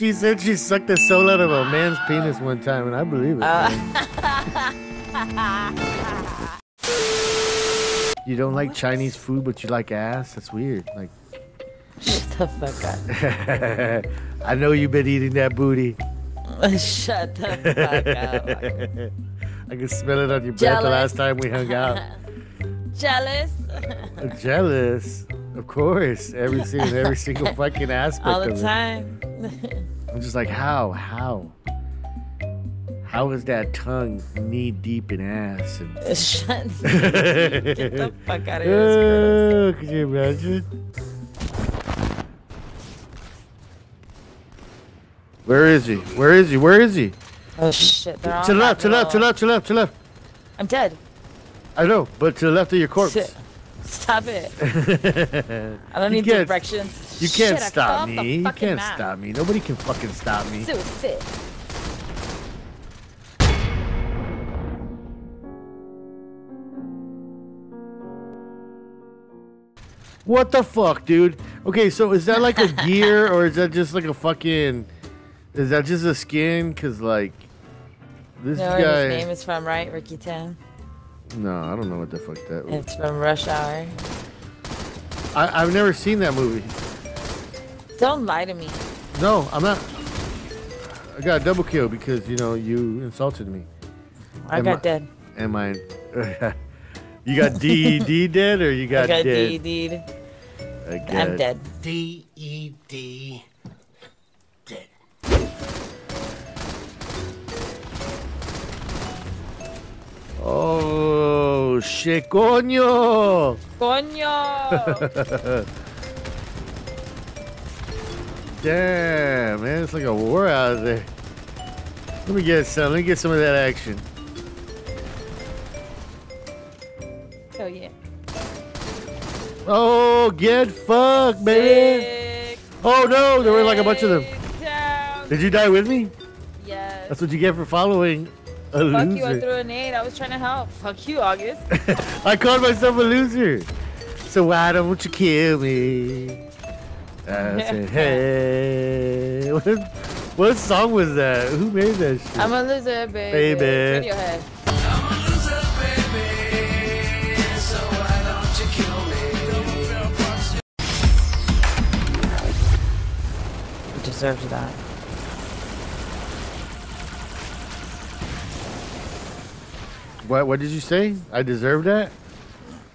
She said she sucked the soul out of a man's penis one time, and I believe it. You don't like Chinese food, but you like ass? That's weird. Like, shut the fuck up. I know you've been eating that booty. Shut the fuck up. I can smell it on your breath the last time we hung out. Jealous? Jealous? Of course. Every single fucking aspect of it. All the time. I'm just like, how? How is that tongue knee deep in ass? And... Shut the Get the fuck out of here. Oh, could you imagine? Where is he? Oh shit, they're all to the left. I'm dead. I know, but to the left of your corpse. Shit. Stop it. I don't need directions. You can't shit, stop me. You can't stop me. Nobody can fucking stop me. So sit. What the fuck, dude? Okay, so is that like a gear or is that just like a fucking... Is that just a skin? Cause like this guy. You know where his name is from, right? Ricky Town. No, I don't know what the fuck that was. It's from Rush Hour. I've never seen that movie. Don't lie to me. No, I'm not. I got a double kill because you know you insulted me. I got dead. And mine. You got D-E-D dead or you got dead? I got D-E-D. I'm dead. D-E-D. Oh, shit, coño! Coño! Damn, man, it's like a war out there. Let me get some of that action. Oh, yeah. Oh, get fucked, baby! Oh, no, there were like a bunch of them. Down. Did you die with me? Yes. That's what you get for following. Fuck you, I threw a nade. I was trying to help. Fuck you, August. I called myself a loser. So why don't you kill me? I said, hey. What song was that? Who made that shit? I'm a loser, baby. Radiohead. I'm a loser, baby. So why don't you kill me? You deserved that. What did you say? I deserve that?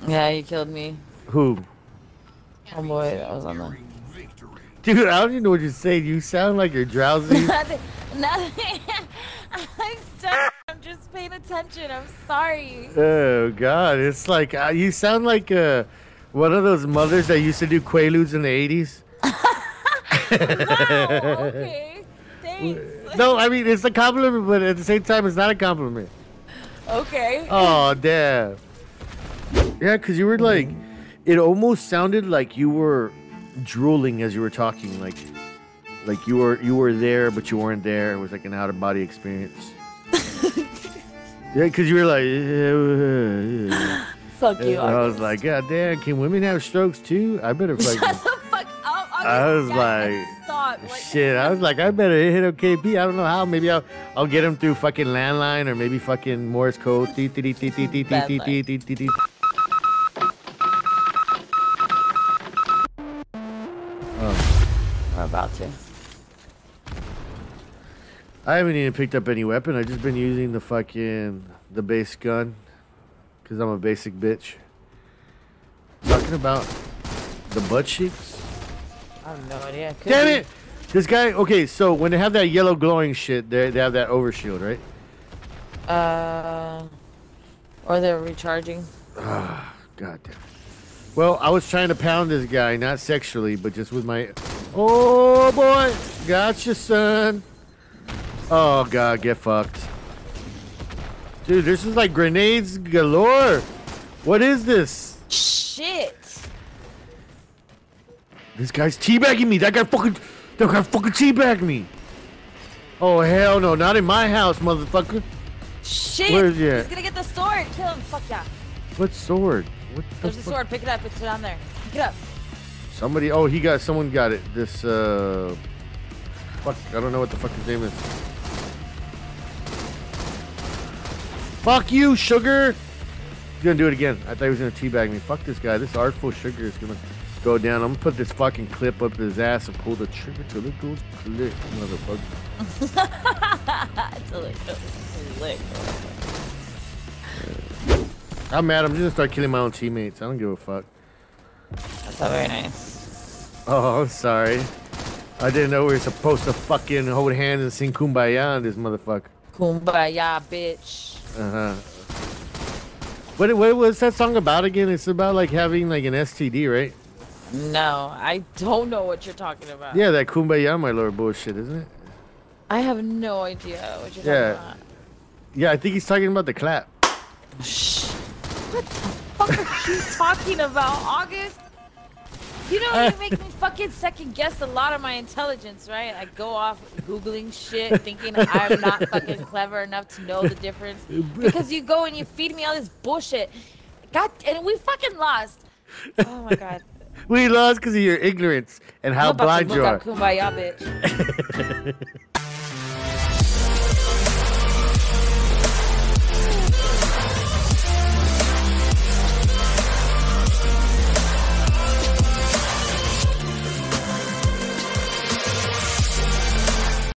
Yeah, you killed me. Who? Oh boy, I was on that. Dude, I don't even know what you're saying. You sound like you're drowsy. Nothing. I'm stuck. I'm just paying attention. I'm sorry. Oh God, it's like you sound like one of those mothers that used to do Quaaludes in the 80s. Wow, okay. Thanks. No, I mean it's a compliment, but at the same time, it's not a compliment. Okay. Oh damn. Yeah, cause you were like, it almost sounded like you were drooling as you were talking, like you were there but you weren't there. It was like an out of body experience. Yeah, cause you were like, fuck you. And I was like, God damn, can women have strokes too? I better fucking. Shut the fuck up. I was like. Shit, I was like, I better hit up KB. I don't know how. Maybe I'll get him through fucking landline or maybe fucking Morse code. We're about to. I haven't even picked up any weapon. I've just been using the fucking base gun because I'm a basic bitch. Talking about the butt cheeks. I have no idea. Damn it! This guy, okay, so when they have that yellow glowing shit, they have that overshield, right? Or they're recharging. Ah, God damn. Well, I was trying to pound this guy, not sexually, but just with my... Oh, boy! Gotcha, son! Oh, God, get fucked. Dude, this is like grenades galore! What is this? Shit! This guy's teabagging me. That guy fucking teabagged me. Oh hell no! Not in my house, motherfucker. Shit! Where's he at? He's gonna get the sword. Kill him. Fuck yeah. What sword? What the There's fuck? A sword. Pick it up. It's down there. Pick it up. Somebody. Oh, he got. Someone got it. This. Fuck, I don't know what the fuck his name is. Fuck you, Sugar! He's gonna do it again. I thought he was gonna teabag me. Fuck this guy. This artful Sugar is gonna go down. I'm gonna put this fucking clip up his ass and pull the trigger till it goes click, motherfucker. Till it goes click. I'm mad. I'm just gonna start killing my own teammates. I don't give a fuck. That's not very nice. Oh, I'm sorry. I didn't know we were supposed to fucking hold hands and sing Kumbaya on this motherfucker. Kumbaya, bitch. Uh-huh. What was that song about again? It's about like having like an STD, right? No, I don't know what you're talking about. Yeah, that Kumbaya, my lord bullshit, isn't it? I have no idea what you're talking about. Yeah, I think he's talking about the clap. What the fuck are you talking about, August? You know, you make me fucking second guess a lot of my intelligence, right? I go off Googling shit, thinking I'm not fucking clever enough to know the difference. Because you go and you feed me all this bullshit. God, and we fucking lost. Oh my god. We lost because of your ignorance and how blind you are. I'm about to look up Kumbaya, bitch.